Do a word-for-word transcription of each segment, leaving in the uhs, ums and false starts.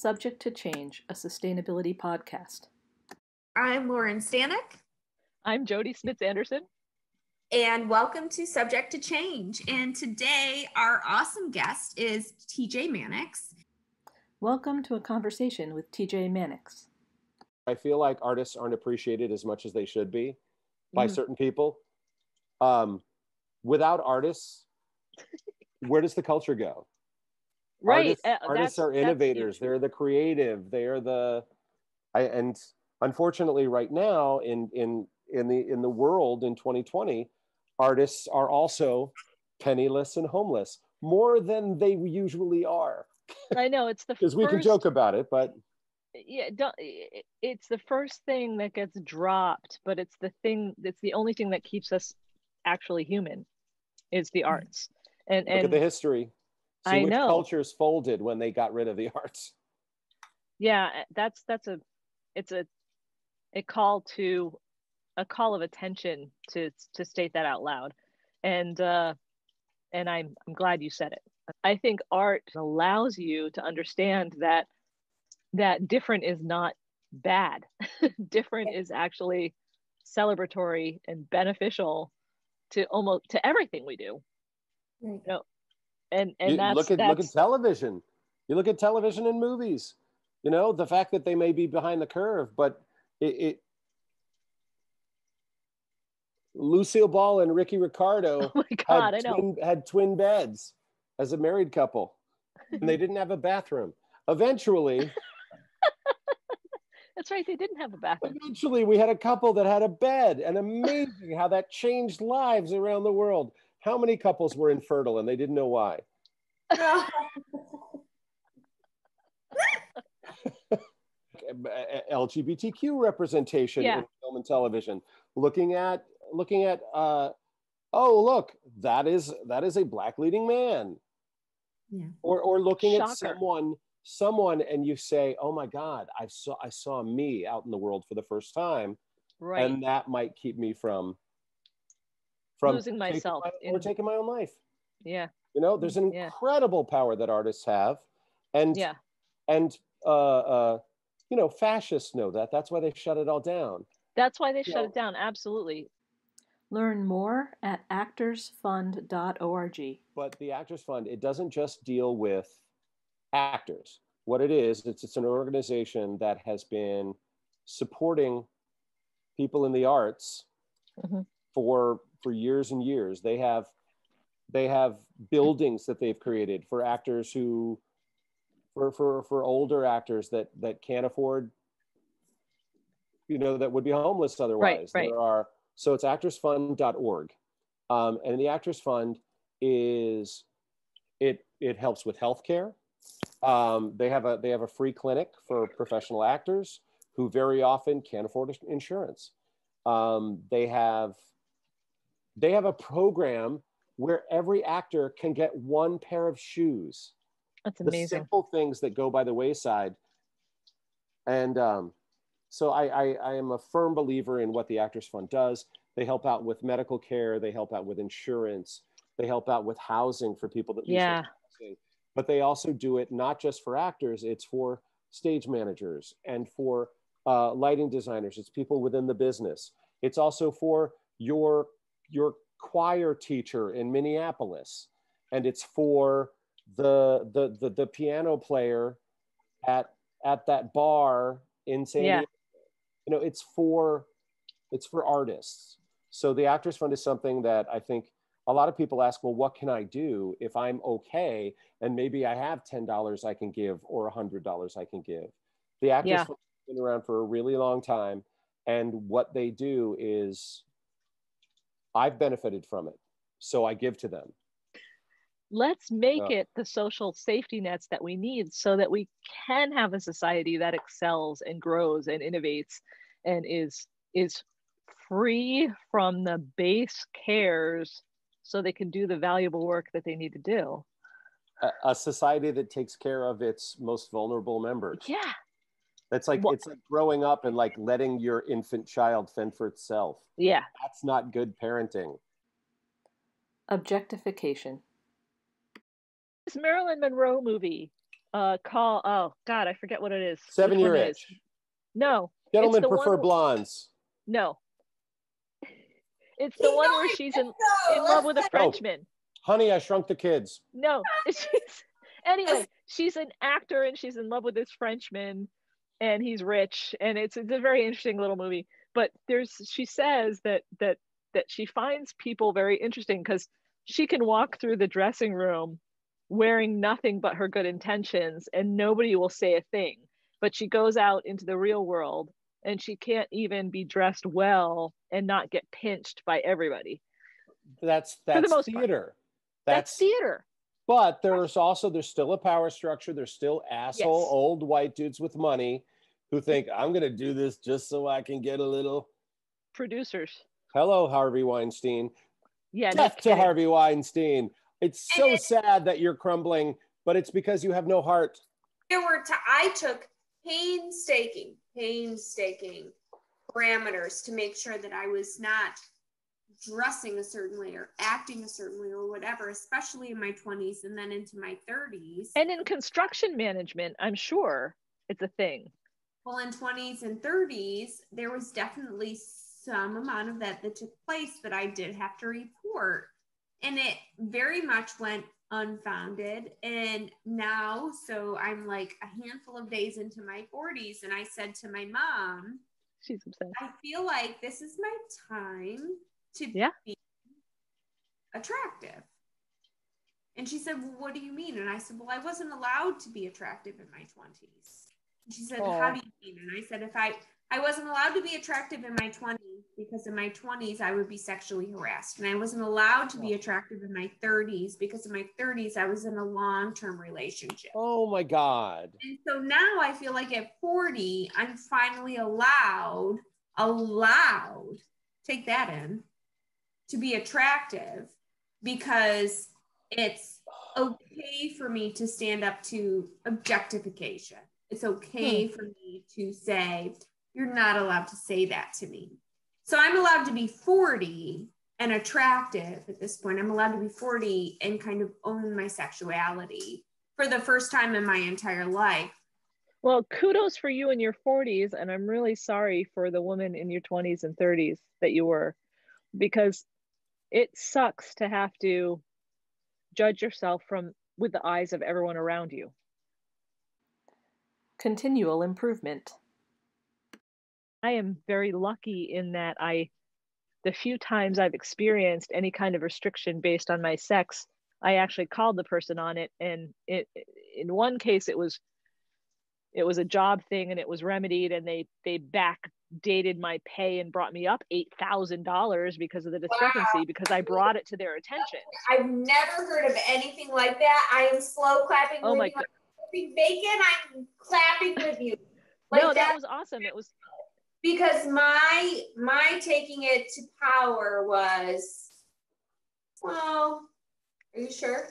Subject to Change, a sustainability podcast. I'm Lauren Stanek. I'm Jody Smits-Anderson. And welcome to Subject to Change. And today our awesome guest is T J Mannix. Welcome to a conversation with T J Mannix. I feel like artists aren't appreciated as much as they should be by mm. certain people. Um, without artists, where does the culture go? Right. Artists, uh, artists are innovators. They're the creative. They are the, I, and unfortunately right now in, in, in the, in the world in twenty twenty, artists are also penniless and homeless more than they usually are. I know it's the because we can joke about it, but yeah, don't, it's the first thing that gets dropped, but it's the thing that's the only thing that keeps us actually human is the arts. And, and look at the history. See I which know. Cultures folded when they got rid of the arts. Yeah, that's that's a it's a a call to a call of attention to to state that out loud, and uh, and I'm I'm glad you said it. I think art allows you to understand that that different is not bad. Different is actually celebratory and beneficial to almost to everything we do. Right. You know, and and you that's, look at that's, look at television. You look at television and movies. You know, the fact that they may be behind the curve, but it, it Lucille Ball and Ricky Ricardo oh God, had, twin, had twin beds as a married couple, and they didn't have a bathroom. Eventually, that's right, they didn't have a bathroom. Eventually, we had a couple that had a bed, and amazing how that changed lives around the world. How many couples were infertile and they didn't know why? L G B T Q representation yeah. in film and television. Looking at, looking at, uh, oh look, that is that is a black leading man. Yeah. Or or looking Shocker. At someone, someone, and you say, oh my God, I saw I saw me out in the world for the first time, right? And that might keep me from. From losing myself taking my, in, or taking my own life. Yeah. You know, there's an yeah. incredible power that artists have. And, yeah. and uh, uh, you know, fascists know that. That's why they shut it all down. That's why they you shut know. It down. Absolutely. Learn more at actors fund dot org. But the Actors Fund, it doesn't just deal with actors. What it is, it's, it's an organization that has been supporting people in the arts mm-hmm. for... for years and years. They have they have buildings that they've created for actors who for for for older actors that that can't afford, you know, that would be homeless otherwise. Right, right. There are so it's actors fund dot org. Um, and the Actors Fund is it it helps with healthcare. Um, they have a they have a free clinic for professional actors who very often can't afford insurance. Um, they have They have a program where every actor can get one pair of shoes. That's amazing. The simple things that go by the wayside. And um, so I, I, I am a firm believer in what the Actors Fund does. They help out with medical care. They help out with insurance. They help out with housing for people that lose yeah. housing. But they also do it not just for actors. It's for stage managers and for uh, lighting designers. It's people within the business. It's also for your your choir teacher in Minneapolis, and it's for the the the, the piano player at at that bar in San yeah. Diego. You know, it's for it's for artists. So the Actors Fund is something that I think a lot of people ask, well, what can I do if I'm okay and maybe I have ten dollars I can give or one hundred dollars I can give? The Actors yeah. Fund has been around for a really long time, and what they do is I've benefited from it, so I give to them. Let's make oh. it the social safety nets that we need so that we can have a society that excels and grows and innovates and is is free from the base cares so they can do the valuable work that they need to do. A, a society that takes care of its most vulnerable members. Yeah. It's like what? It's like growing up and like letting your infant child fend for itself. Yeah. That's not good parenting. Objectification. This Marilyn Monroe movie uh, call, oh God, I forget what it is. Seven Year Itch. It no. Gentlemen prefer one... blondes. No. It's the he one where she's in, so. in love with a Frenchman. Oh, Honey, I Shrunk the Kids. No. She's, anyway, she's an actor and she's in love with this Frenchman and he's rich. And it's, it's a very interesting little movie. But there's, she says that that that she finds people very interesting because she can walk through the dressing room wearing nothing but her good intentions and nobody will say a thing. But she goes out into the real world and she can't even be dressed well and not get pinched by everybody. That's that's theater. That's, that's theater. But there's also, there's still a power structure. There's still asshole, yes. old white dudes with money who think, I'm going to do this just so I can get a little... Producers. Hello, Harvey Weinstein. Yeah, Death no to kidding. Harvey Weinstein. It's so it, sad that you're crumbling, but it's because you have no heart. There were t- I took painstaking, painstaking parameters to make sure that I was not dressing a certain way or acting a certain way or whatever, especially in my twenties and then into my thirties. And in construction management, I'm sure it's a thing. Well, in twenties and thirties, there was definitely some amount of that that took place that I did have to report. And it very much went unfounded. And now, so I'm like a handful of days into my forties. And I said to my mom, she's obsessed. I feel like this is my time to yeah. be attractive. And she said, well, what do you mean? And I said, well, I wasn't allowed to be attractive in my twenties. And she said, Aww. How do you mean? And I said, if I, I wasn't allowed to be attractive in my twenties, because in my twenties, I would be sexually harassed. And I wasn't allowed to be attractive in my thirties because in my thirties, I was in a long-term relationship. Oh my God. And so now I feel like at forty, I'm finally allowed, allowed, take that in, to be attractive because it's okay for me to stand up to objectification. It's okay hmm. for me to say, you're not allowed to say that to me. So I'm allowed to be forty and attractive at this point. I'm allowed to be forty and kind of own my sexuality for the first time in my entire life. Well, kudos for you in your forties. And I'm really sorry for the woman in your twenties and thirties that you were, because it sucks to have to judge yourself from with the eyes of everyone around you. Continual improvement. I am very lucky in that I, the few times I've experienced any kind of restriction based on my sex, I actually called the person on it. And it, in one case, it was, it was a job thing and it was remedied and they, they backdated my pay and brought me up eight thousand dollars because of the discrepancy wow. because I brought it to their attention. I've never heard of anything like that. I am slow clapping oh with my you. God. I'm bacon, I'm clapping with you. Like no, that, that was awesome. It was... Because my my taking it to power was, well, are you sure?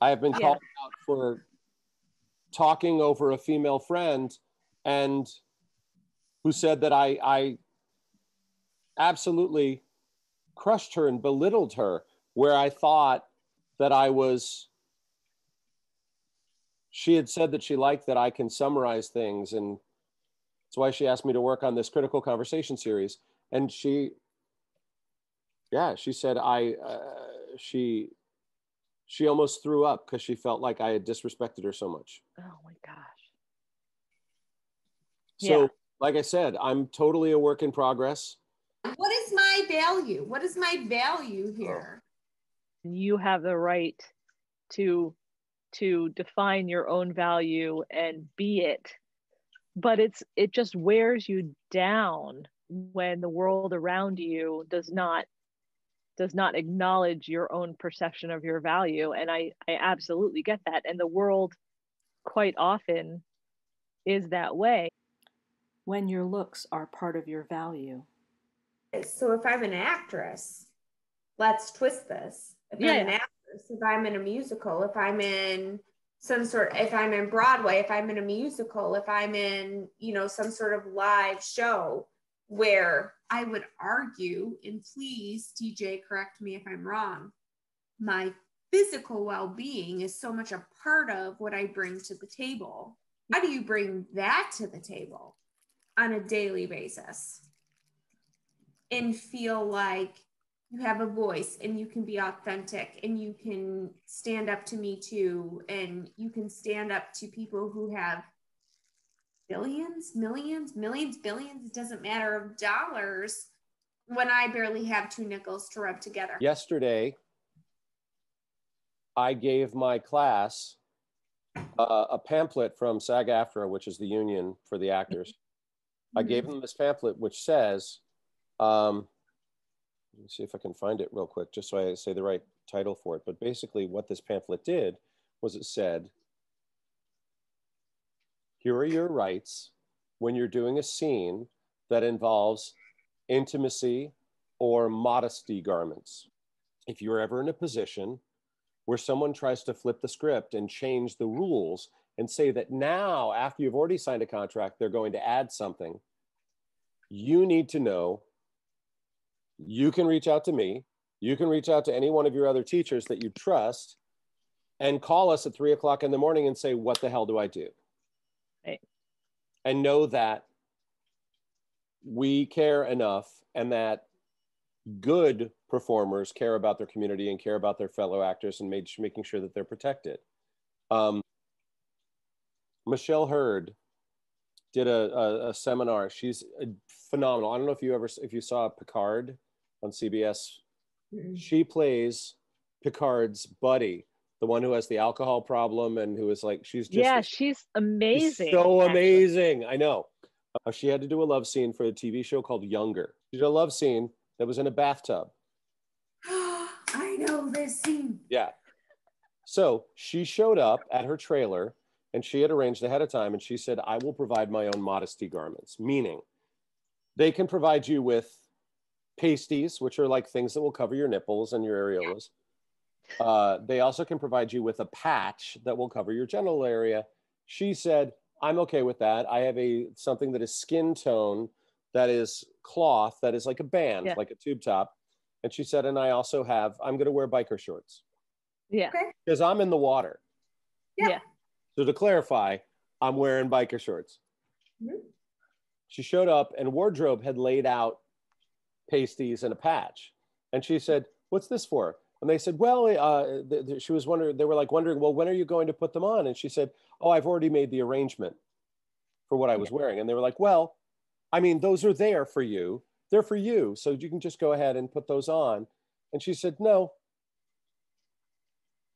I have been yeah. called out for talking over a female friend and who said that I, I absolutely crushed her and belittled her where I thought that I was, she had said that she liked that I can summarize things and that's why she asked me to work on this critical conversation series. And she, yeah, she said, I, uh, she, she almost threw up because she felt like I had disrespected her so much. Oh my gosh. So yeah. like I said, I'm totally a work in progress. What is my value? What is my value here? You have the right to, to define your own value and be it. But it's it just wears you down when the world around you does not does not acknowledge your own perception of your value. And I, I absolutely get that. And the world quite often is that way. When your looks are part of your value. So if I'm an actress, let's twist this. If yeah. I'm an actress, if I'm in a musical, if I'm in some sort, if I'm in Broadway, if I'm in a musical, if I'm in, you know, some sort of live show where I would argue, and please, T J, correct me if I'm wrong, my physical well-being is so much a part of what I bring to the table. How do you bring that to the table on a daily basis and feel like you have a voice and you can be authentic and you can stand up to Me Too and you can stand up to people who have billions, millions, millions, billions, it doesn't matter, of dollars when I barely have two nickels to rub together? Yesterday, I gave my class uh, a pamphlet from SAG-AFTRA, which is the union for the actors. Mm-hmm. I gave them this pamphlet, which says, um, let me see if I can find it real quick, just so I say the right title for it. But basically what this pamphlet did was it said, here are your rights when you're doing a scene that involves intimacy or modesty garments. If you're ever in a position where someone tries to flip the script and change the rules and say that now, after you've already signed a contract, they're going to add something, you need to know, you can reach out to me, you can reach out to any one of your other teachers that you trust and call us at three o'clock in the morning and say, what the hell do I do? Right. And know that we care enough and that good performers care about their community and care about their fellow actors and made, making sure that they're protected. Um, Michelle Hurd did a, a, a seminar. She's a phenomenal. I don't know if you ever, if you saw Picard on C B S. Mm-hmm. She plays Picard's buddy, the one who has the alcohol problem and who is like, she's just- Yeah, she's amazing. She's so actually. amazing, I know. Uh, she had to do a love scene for a T V show called Younger. She did a love scene that was in a bathtub. I know this scene. Yeah. So she showed up at her trailer and she had arranged ahead of time and she said, I will provide my own modesty garments, meaning they can provide you with pasties, which are like things that will cover your nipples and your areolas. Yeah. Uh, they also can provide you with a patch that will cover your genital area. She said, I'm okay with that. I have a something that is skin tone, that is cloth, that is like a band, yeah. like a tube top. And she said, and I also have, I'm gonna wear biker shorts. Yeah. Because I'm in the water. Yeah. So to clarify, I'm wearing biker shorts. Mm-hmm. She showed up and wardrobe had laid out pasties and a patch. And she said, what's this for? And they said, well, uh, th- th- she was wondering, they were like wondering, well, when are you going to put them on? And she said, oh, I've already made the arrangement for what I was yeah. wearing. And they were like, well, I mean, those are there for you. They're for you. So you can just go ahead and put those on. And she said, no.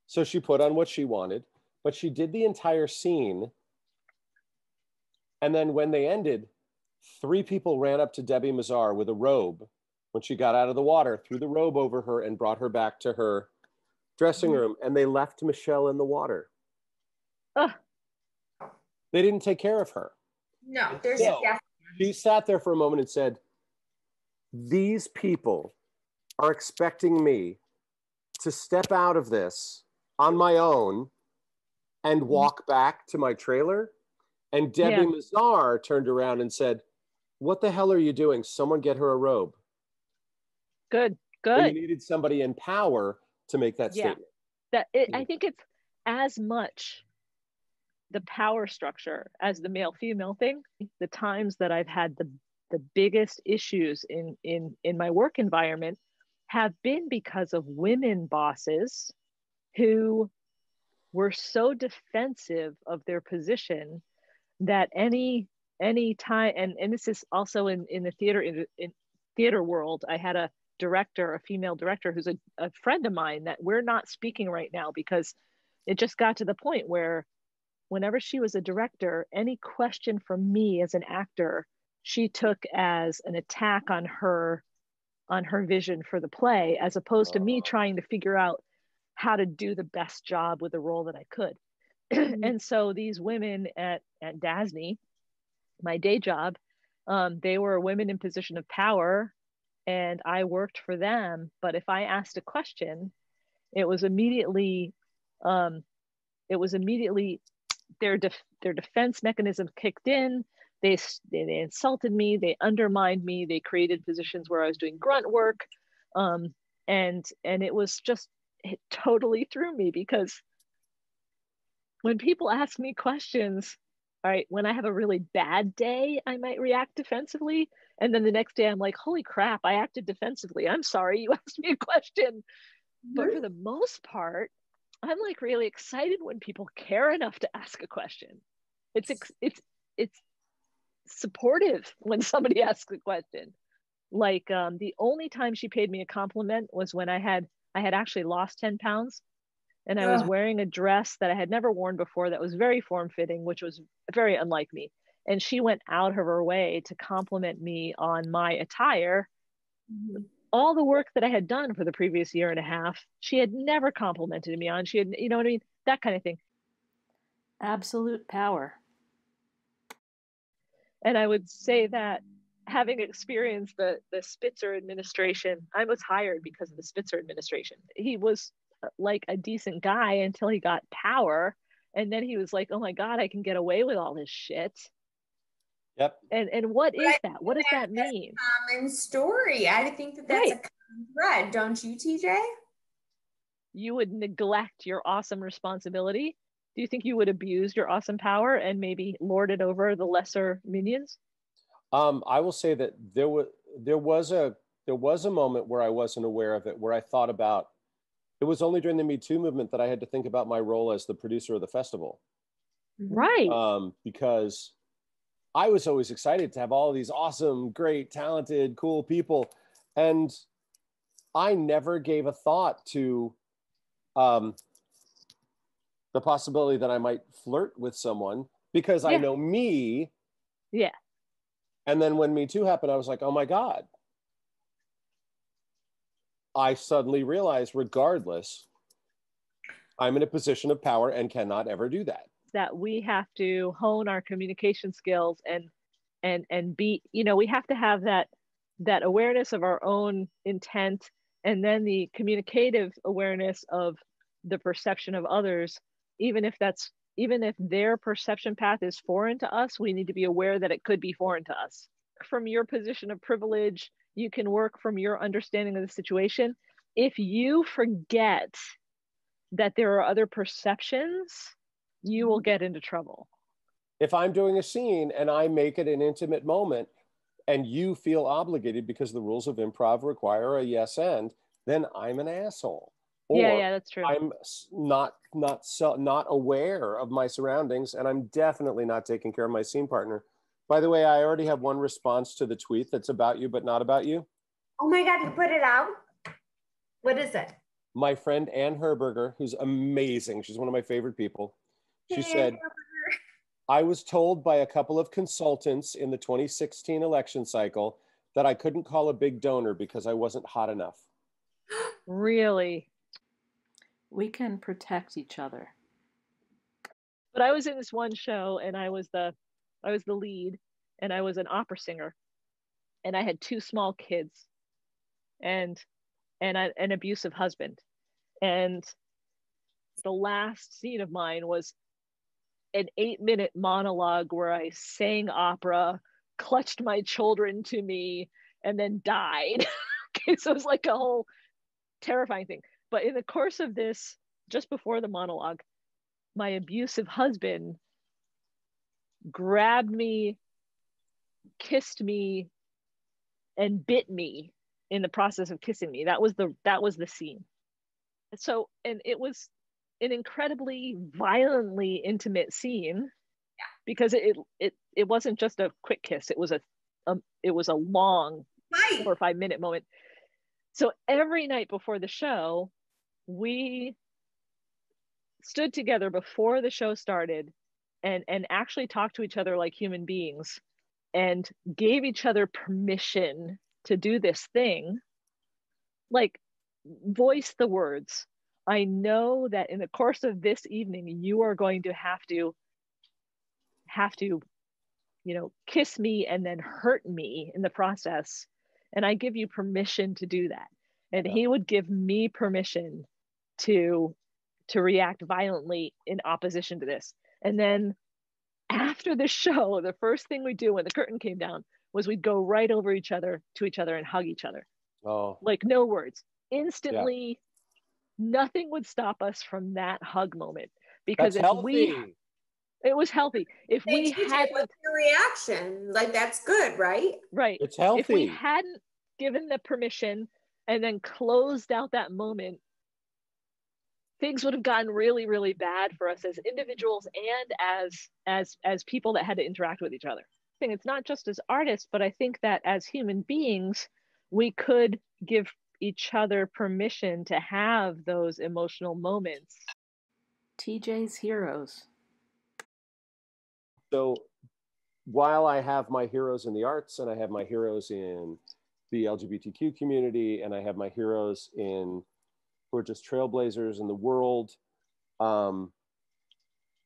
So she put on what she wanted, but she did the entire scene. And then when they ended, three people ran up to Debbie Mazar with a robe when she got out of the water, threw the robe over her and brought her back to her dressing room. And they left Michelle in the water. Ugh. They didn't take care of her. No, there's so, definitely. She sat there for a moment and said, these people are expecting me to step out of this on my own and walk back to my trailer. And Debbie yeah. Mazar turned around and said, what the hell are you doing? Someone get her a robe. Good, good. And you needed somebody in power to make that yeah. statement. That it, I think it's as much the power structure as the male-female thing. The times that I've had the, the biggest issues in, in, in my work environment have been because of women bosses who were so defensive of their position that any any time, and, and this is also in, in the theater in, in theater world, I had a director, a female director who's a, a friend of mine that we're not speaking right now because it just got to the point where whenever she was a director, any question from me as an actor, she took as an attack on her, on her vision for the play, as opposed to me trying to figure out how to do the best job with the role that I could. And so these women at, at DASNY, my day job, um, they were women in position of power and I worked for them. But if I asked a question, it was immediately, um, it was immediately, Their def- their defense mechanism kicked in. They, they they insulted me. They undermined me. They created positions where I was doing grunt work, um, and and it was just it totally threw me, because when people ask me questions, all right, when I have a really bad day, I might react defensively. And then the next day I'm like, holy crap, I acted defensively. I'm sorry, you asked me a question. But for the most part, I'm like really excited when people care enough to ask a question. It's, it's, it's supportive when somebody asks a question. Like um, the only time she paid me a compliment was when I had, I had actually lost ten pounds. And I was wearing a dress that I had never worn before that was very form-fitting, which was very unlike me. And she went out of her way to compliment me on my attire. All the work that I had done for the previous year and a half, she had never complimented me on. She had, you know what I mean? That kind of thing. Absolute power. And I would say that having experienced the, the Spitzer administration, I was hired because of the Spitzer administration. He was like a decent guy until he got power, and then he was like, oh my God, I can get away with all this shit. Yep. And and what but is that? What does that, that mean? Common story. I think that that's right. A common thread, don't you, T J? You would neglect your awesome responsibility. Do you think you would abuse your awesome power and maybe lord it over the lesser minions? Um, I will say that there was there was a there was a moment where I wasn't aware of it, where I thought about. It was only during the Me Too movement that I had to think about my role as the producer of the festival. Right. Um, because I was always excited to have all these awesome, great, talented, cool people. And I never gave a thought to um, the possibility that I might flirt with someone, because yeah. I know me. Yeah. And then when Me Too happened, I was like, oh my God. I suddenly realized, regardless, I'm in a position of power and cannot ever do that. That we have to hone our communication skills and and and be, you know, we have to have that that awareness of our own intent, and then the communicative awareness of the perception of others. Even if that's even if their perception path is foreign to us, we need to be aware that it could be foreign to us. From your position of privilege, you can work from your understanding of the situation. If you forget that there are other perceptions, you will get into trouble. If I'm doing a scene and I make it an intimate moment and you feel obligated because the rules of improv require a yes and, then I'm an asshole. Or yeah, yeah, that's true. I'm not, not, so, not aware of my surroundings, and I'm definitely not taking care of my scene partner. By the way, I already have one response to the tweet that's about you, but not about you. Oh my God, you put it out? What is it? My friend, Ann Herberger, who's amazing. She's one of my favorite people. She hey, said, I was told by a couple of consultants in the twenty sixteen election cycle that I couldn't call a big donor because I wasn't hot enough. Really? We can protect each other. But I was in this one show and I was the I was the lead, and I was an opera singer, and I had two small kids and, and I, an abusive husband. And the last scene of mine was an eight minute monologue where I sang opera, clutched my children to me, and then died. Okay, so it was like a whole terrifying thing. But in the course of this, just before the monologue, my abusive husband grabbed me, kissed me, and bit me in the process of kissing me. That was the that was the scene. So, and it was an incredibly violently intimate scene, because it it it wasn't just a quick kiss. It was a, a it was a long right. four or five minute moment. So every night before the show, we stood together before the show started. And, and actually talked to each other like human beings and gave each other permission to do this thing, like voice the words. I know that in the course of this evening, you are going to have to, have to, you know, kiss me and then hurt me in the process. And I give you permission to do that. And yeah. he would give me permission to, to react violently in opposition to this. And then after the show, the first thing we do when the curtain came down was we'd go right over each other to each other and hug each other. Oh, like no words. Instantly, yeah. nothing would stop us from that hug moment, because that's if healthy. we, it was healthy. If they we had the reaction, like that's good, right? Right. It's healthy. If we hadn't given the permission and then closed out that moment, things would have gotten really, really bad for us as individuals and as as as people that had to interact with each other. I think it's not just as artists, but I think that as human beings, we could give each other permission to have those emotional moments. T J's heroes. So while I have my heroes in the arts, and I have my heroes in the L G B T Q community, and I have my heroes in who are just trailblazers in the world. Um,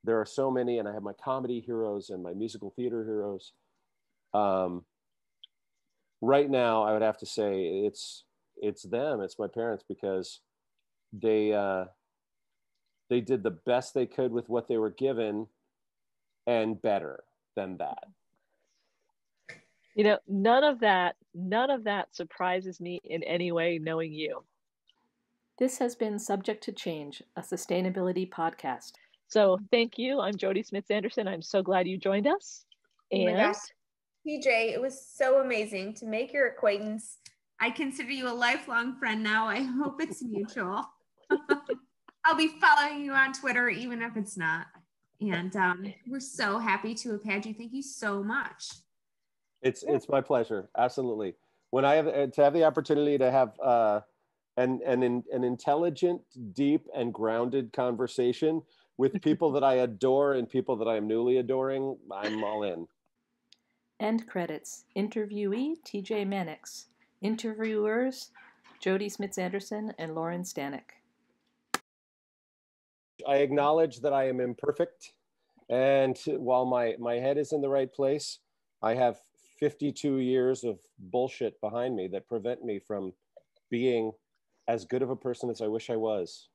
there are so many, and I have my comedy heroes and my musical theater heroes. Um, right now, I would have to say it's it's them, it's my parents, because they uh, they did the best they could with what they were given, and better than that. You know, none of that, none of that surprises me in any way, knowing you. This has been Subject to Change, a sustainability podcast. So thank you. I'm Jody Smits-Anderson. I'm so glad you joined us. And oh T J, it was so amazing to make your acquaintance. I consider you a lifelong friend now. I hope it's mutual. I'll be following you on Twitter, even if it's not. And um, we're so happy to have had you. Thank you so much. It's it's my pleasure. Absolutely. When I have to have the opportunity to have. Uh, And, and in, an intelligent, deep, and grounded conversation with people that I adore and people that I'm newly adoring, I'm all in. End credits. Interviewee, T J Mannix. Interviewers, Jody Smits-Anderson and Lauren Stanek. I acknowledge that I am imperfect. And while my, my head is in the right place, I have fifty-two years of bullshit behind me that prevent me from being as good of a person as I wish I was.